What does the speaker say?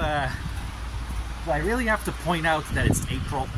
So I really have to point out that it's April.